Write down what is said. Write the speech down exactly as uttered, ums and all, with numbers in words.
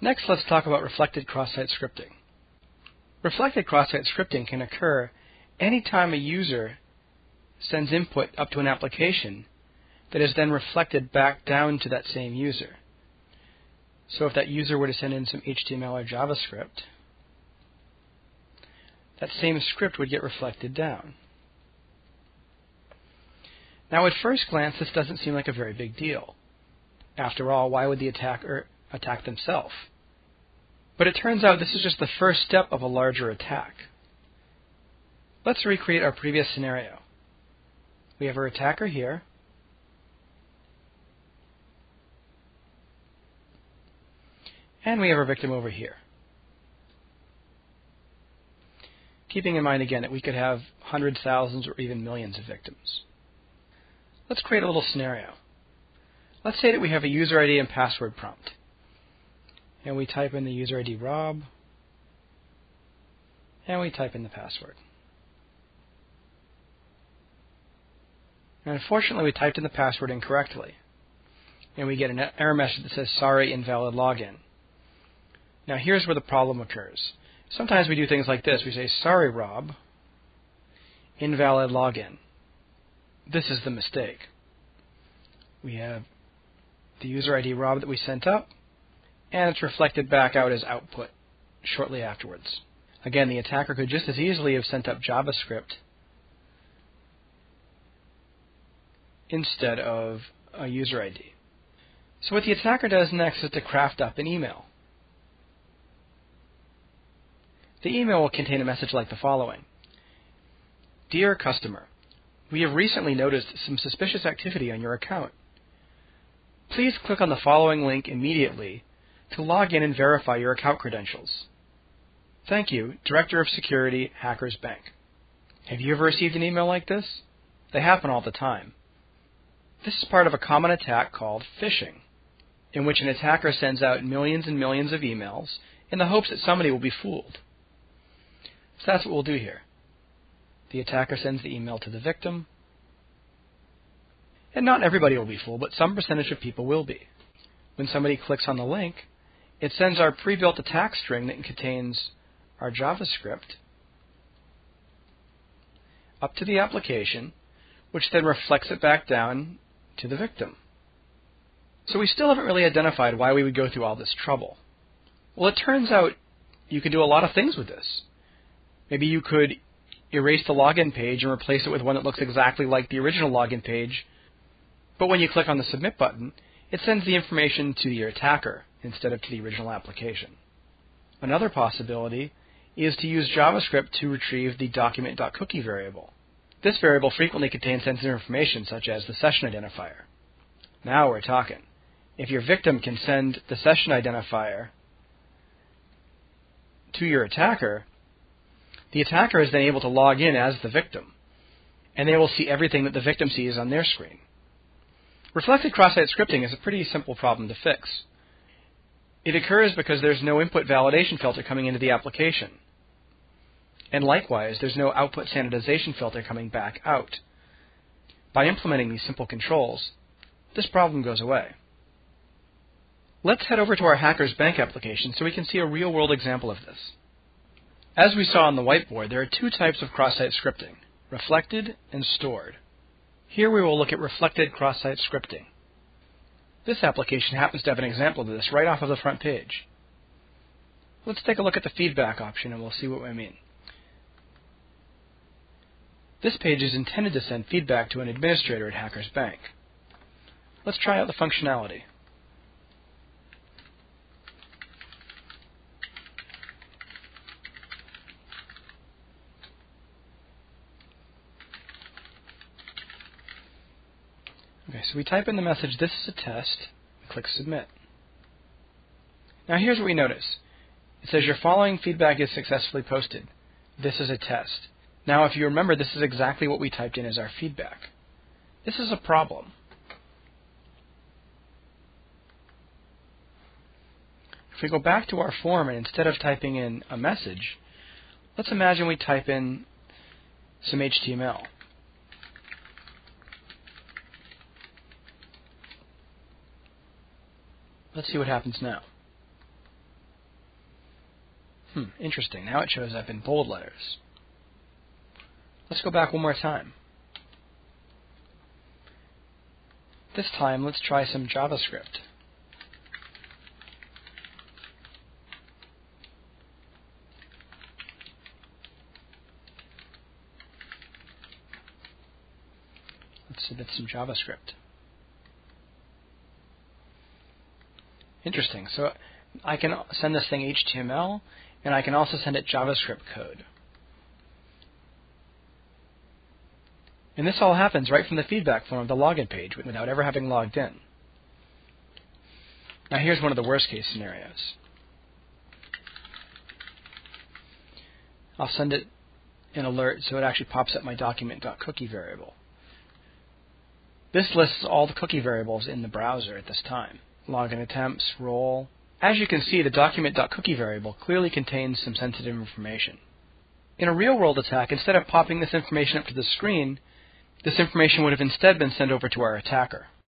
Next, let's talk about reflected cross-site scripting. Reflected cross-site scripting can occur any time a user sends input up to an application that is then reflected back down to that same user. So if that user were to send in some H T M L or JavaScript, that same script would get reflected down. Now, at first glance, this doesn't seem like a very big deal. After all, why would the attacker attack themselves? But it turns out this is just the first step of a larger attack. Let's recreate our previous scenario. We have our attacker here. And we have our victim over here. Keeping in mind, again, that we could have hundreds, thousands, or even millions of victims. Let's create a little scenario. Let's say that we have a user I D and password prompt. And we type in the user I D Rob. And we type in the password. And unfortunately, we typed in the password incorrectly. And we get an error message that says, sorry, invalid login. Now, here's where the problem occurs. Sometimes we do things like this. We say, sorry, Rob, invalid login. This is the mistake. We have the user I D Rob that we sent up, and it's reflected back out as output shortly afterwards. Again, the attacker could just as easily have sent up JavaScript instead of a user I D. So what the attacker does next is to craft up an email. The email will contain a message like the following. Dear customer, we have recently noticed some suspicious activity on your account. Please click on the following link immediately to log in and verify your account credentials. Thank you, Director of Security, Hackers Bank. Have you ever received an email like this? They happen all the time. This is part of a common attack called phishing, in which an attacker sends out millions and millions of emails in the hopes that somebody will be fooled. So that's what we'll do here. The attacker sends the email to the victim. And not everybody will be fooled, but some percentage of people will be. When somebody clicks on the link, it sends our pre-built attack string that contains our JavaScript up to the application, which then reflects it back down to the victim. So we still haven't really identified why we would go through all this trouble. Well, it turns out you can do a lot of things with this. Maybe you could erase the login page and replace it with one that looks exactly like the original login page. But when you click on the submit button, it sends the information to your attacker instead of to the original application. Another possibility is to use JavaScript to retrieve the document.cookie variable. This variable frequently contains sensitive information such as the session identifier. Now we're talking. If your victim can send the session identifier to your attacker, the attacker is then able to log in as the victim, and they will see everything that the victim sees on their screen. Reflected cross-site scripting is a pretty simple problem to fix. It occurs because there's no input validation filter coming into the application. And likewise, there's no output sanitization filter coming back out. By implementing these simple controls, this problem goes away. Let's head over to our Hackers Bank application so we can see a real-world example of this. As we saw on the whiteboard, there are two types of cross-site scripting, reflected and stored. Here we will look at reflected cross-site scripting. This application happens to have an example of this right off of the front page. Let's take a look at the feedback option and we'll see what I mean. This page is intended to send feedback to an administrator at Hackers Bank. Let's try out the functionality. Okay, so we type in the message, this is a test, we click submit. Now here's what we notice. It says your following feedback is successfully posted. This is a test. Now if you remember, this is exactly what we typed in as our feedback. This is a problem. If we go back to our form and instead of typing in a message, let's imagine we type in some H T M L. Let's see what happens now. Hmm, interesting. Now it shows up in bold letters. Let's go back one more time. This time, let's try some JavaScript. Let's submit some JavaScript. Interesting. So I can send this thing H T M L, and I can also send it JavaScript code. And this all happens right from the feedback form of the login page without ever having logged in. Now here's one of the worst case scenarios. I'll send it an alert so it actually pops up my document.cookie variable. This lists all the cookie variables in the browser at this time. Login attempts, role. As you can see, the document.cookie variable clearly contains some sensitive information. In a real-world attack, instead of popping this information up to the screen, this information would have instead been sent over to our attacker.